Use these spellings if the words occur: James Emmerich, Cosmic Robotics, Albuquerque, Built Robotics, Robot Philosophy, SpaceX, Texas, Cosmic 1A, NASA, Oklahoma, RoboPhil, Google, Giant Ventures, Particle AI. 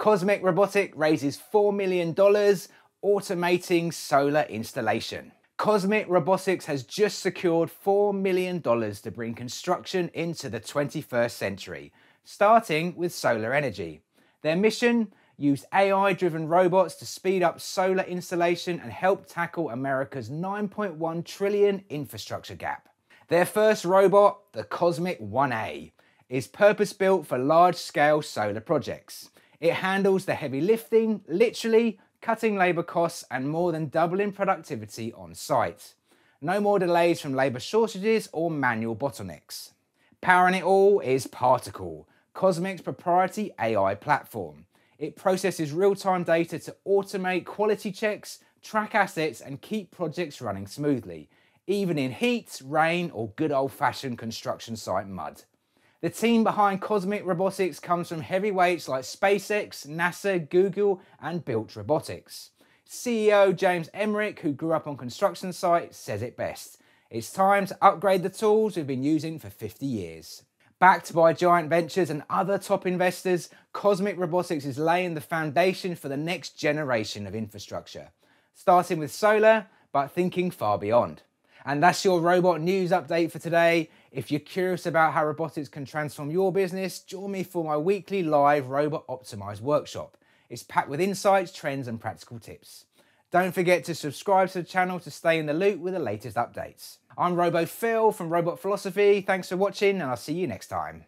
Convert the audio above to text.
Cosmic Robotics raises $4 million automating solar installation. Cosmic Robotics has just secured $4 million to bring construction into the 21st century, starting with solar energy. Their mission? Use AI-driven robots to speed up solar installation and help tackle America's $9.1 trillion infrastructure gap. Their first robot, the Cosmic 1A, is purpose-built for large-scale solar projects. It handles the heavy lifting, literally, cutting labour costs and more than doubling productivity on site. No more delays from labour shortages or manual bottlenecks. Powering it all is Particle, Cosmic's proprietary AI platform. It processes real-time data to automate quality checks, track assets and keep projects running smoothly, even in heat, rain or good old-fashioned construction site mud. The team behind Cosmic Robotics comes from heavyweights like SpaceX, NASA, Google and Built Robotics. CEO James Emmerich, who grew up on construction sites, says it best. It's time to upgrade the tools we've been using for 50 years. Backed by Giant Ventures and other top investors, Cosmic Robotics is laying the foundation for the next generation of infrastructure, starting with solar, but thinking far beyond. And that's your robot news update for today. If you're curious about how robotics can transform your business, join me for my weekly live Robot Optimised workshop. It's packed with insights, trends and practical tips. Don't forget to subscribe to the channel to stay in the loop with the latest updates. I'm RoboPhil from Robot Philosophy. Thanks for watching and I'll see you next time.